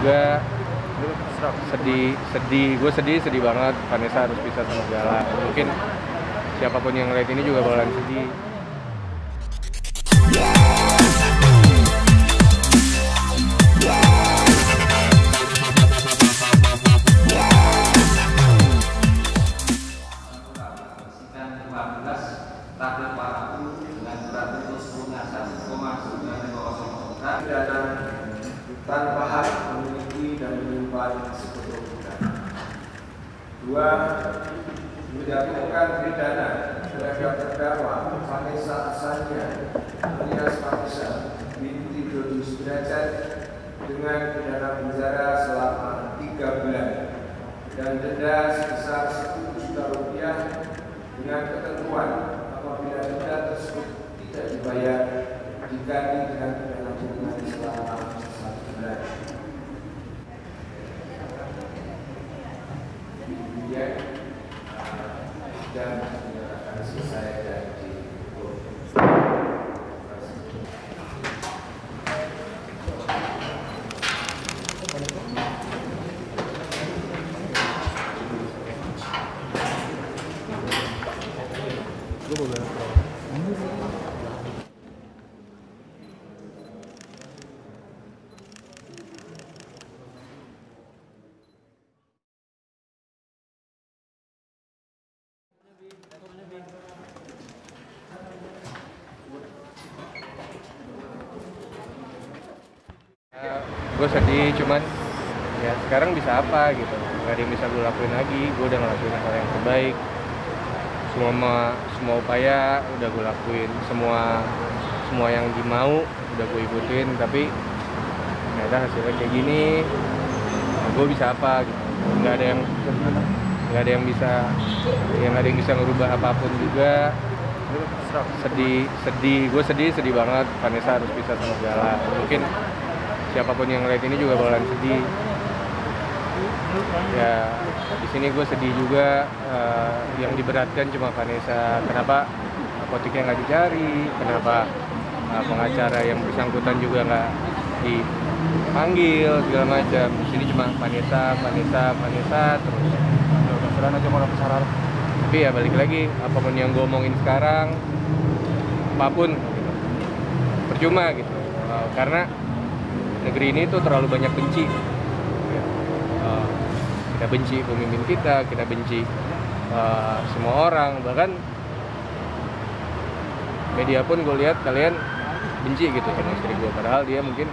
juga sedih banget Vanessa harus pisah sama Gala. Mungkin siapapun yang ngeliat ini juga bakalan sedih. Tanpa hak memiliki dan menyimpan sepenuhnya. 2. Menjatuhkan pidana terhadap terdakwa Vanessa Angel alias Vanessa binti Dodus Derajat dengan pidana penjara selama 3 bulan dan denda sebesar Rp10 juta dengan ketentuan apabila denda tersebut tidak dibayar diganti dengan pidana penjara selama 1 bulan. Dan akan selesai dan dihukum. Gue sedih, cuman ya sekarang bisa apa gitu, gak ada yang bisa gue lakuin lagi. Gue udah ngelakuin hal yang terbaik, semua upaya udah gue lakuin, semua yang dimau udah gue ikutin, tapi ternyata hasilnya kayak gini. Gue bisa apa gitu, nggak ada yang bisa ngerubah apapun juga. Gue sedih banget Vanessa harus pisah sama Gala. Mungkin siapapun yang ngeliat ini juga bakalan sedih. Ya, di sini gue sedih juga. Yang diberatkan cuma Vanessa. Kenapa apoteknya nggak dicari? Kenapa pengacara yang bersangkutan juga nggak dipanggil segala macam? Di sini cuma Vanessa terus. Udah aja mau bersarar. Tapi ya balik lagi, apapun yang gue omongin sekarang, apapun gitu, percuma gitu. Karena negeri ini tuh terlalu banyak benci. Kita benci pemimpin kita benci semua orang, bahkan media pun gue lihat kalian benci gitu sama istri gue, padahal dia mungkin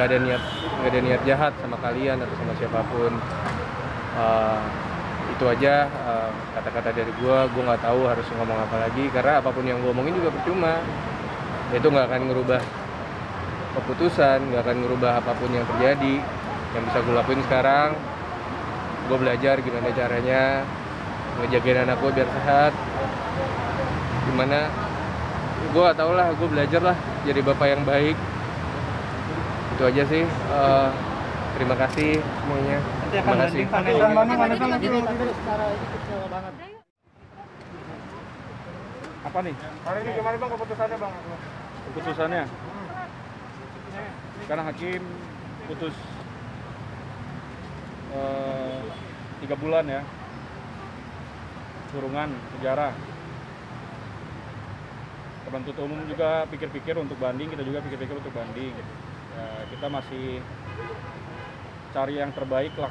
nggak ada niat jahat sama kalian atau sama siapapun. Itu aja kata-kata dari gue. Gue nggak tahu harus ngomong apa lagi, karena apapun yang gue omongin juga percuma. Itu nggak akan ngerubah keputusan, gak akan ngerubah apapun yang terjadi. Yang bisa gue lakuin sekarang, gue belajar gimana caranya ngejagain anak gue biar sehat. Gimana, gue gak tau lah, gue belajar lah jadi bapak yang baik. Itu aja sih. Terima kasih semuanya. Terima kasih. Apa nih? Hari ini gimana bang keputusannya bang? Keputusannya? Karena hakim putus 3 bulan ya, kurungan penjara. Penuntut umum juga pikir-pikir untuk banding, kita juga pikir-pikir untuk banding. Ya, kita masih cari yang terbaik lah.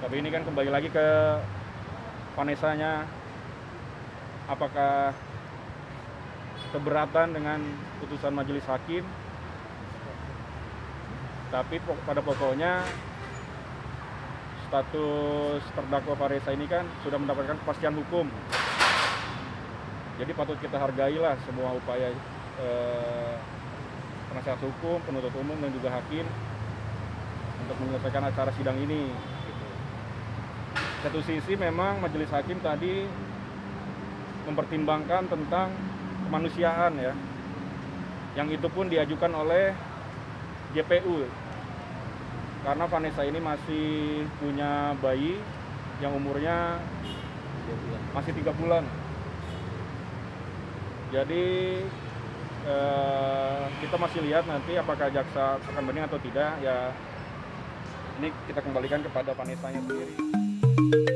Tapi ini kan kembali lagi ke Vanessa-nya. Apakah keberatan dengan putusan majelis hakim? Tapi pada pokoknya status terdakwa Vanessa ini kan sudah mendapatkan kepastian hukum. Jadi patut kita hargailah semua upaya penasihat hukum, penuntut umum dan juga hakim untuk menyelesaikan acara sidang ini. Satu sisi memang majelis hakim tadi mempertimbangkan tentang kemanusiaan ya, yang itu pun diajukan oleh JPU. Karena Vanessa ini masih punya bayi yang umurnya masih 3 bulan. Jadi kita masih lihat nanti apakah jaksa akan banding atau tidak. Ya ini kita kembalikan kepada Vanessa-nya sendiri.